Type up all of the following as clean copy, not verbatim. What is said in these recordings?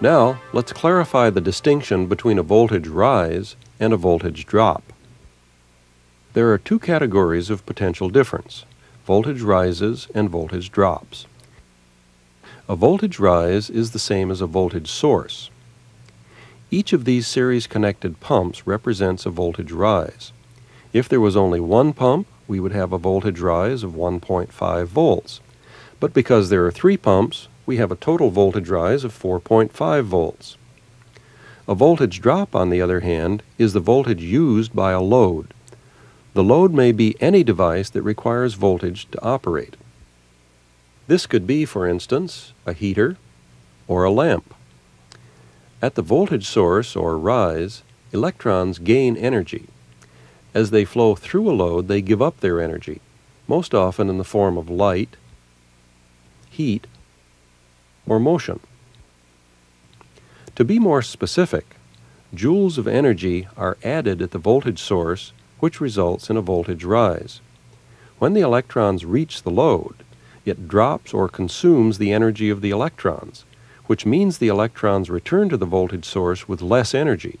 Now, let's clarify the distinction between a voltage rise and a voltage drop. There are two categories of potential difference: voltage rises and voltage drops. A voltage rise is the same as a voltage source. Each of these series-connected pumps represents a voltage rise. If there was only one pump, we would have a voltage rise of 1.5 volts. But because there are three pumps, we have a total voltage rise of 4.5 volts. A voltage drop, on the other hand, is the voltage used by a load. The load may be any device that requires voltage to operate. This could be, for instance, a heater or a lamp. At the voltage source, or rise, electrons gain energy. As they flow through a load, they give up their energy, most often in the form of light, heat, or motion. To be more specific, joules of energy are added at the voltage source, which results in a voltage rise. When the electrons reach the load, it drops or consumes the energy of the electrons, which means the electrons return to the voltage source with less energy.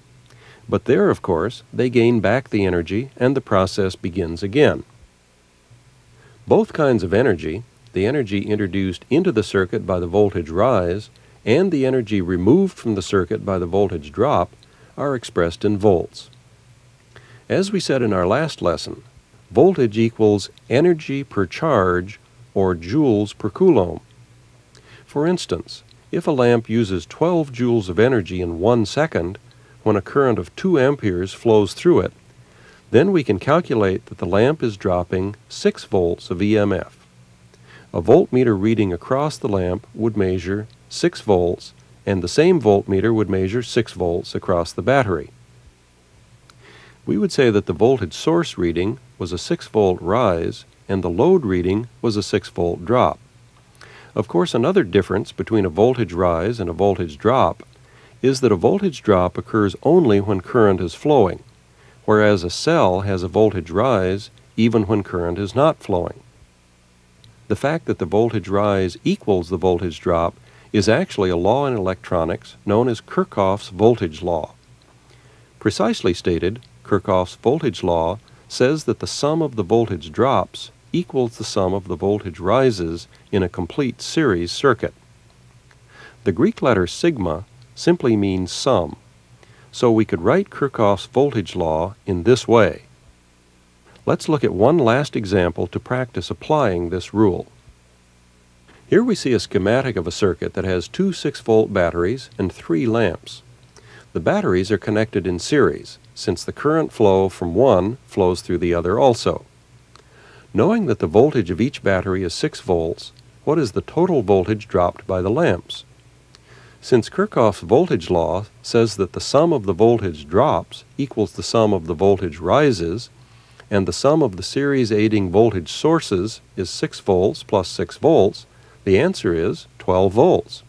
But there, of course, they gain back the energy and the process begins again. Both kinds of energy, the energy introduced into the circuit by the voltage rise and the energy removed from the circuit by the voltage drop, are expressed in volts. As we said in our last lesson, voltage equals energy per charge, or joules per coulomb. For instance, if a lamp uses 12 joules of energy in 1 second, when a current of 2 amperes flows through it, then we can calculate that the lamp is dropping 6 volts of EMF. A voltmeter reading across the lamp would measure 6 volts, and the same voltmeter would measure 6 volts across the battery. We would say that the voltage source reading was a 6-volt rise, and the load reading was a 6-volt drop. Of course, another difference between a voltage rise and a voltage drop is that a voltage drop occurs only when current is flowing, whereas a cell has a voltage rise even when current is not flowing. The fact that the voltage rise equals the voltage drop is actually a law in electronics known as Kirchhoff's voltage law. Precisely stated, Kirchhoff's voltage law says that the sum of the voltage drops equals the sum of the voltage rises in a complete series circuit. The Greek letter sigma simply means sum, so we could write Kirchhoff's voltage law in this way. Let's look at one last example to practice applying this rule. Here we see a schematic of a circuit that has two 6-volt batteries and 3 lamps. The batteries are connected in series, since the current flow from one flows through the other also. Knowing that the voltage of each battery is 6 volts, what is the total voltage dropped by the lamps? Since Kirchhoff's voltage law says that the sum of the voltage drops equals the sum of the voltage rises, and the sum of the series aiding voltage sources is 6 volts plus 6 volts, the answer is 12 volts.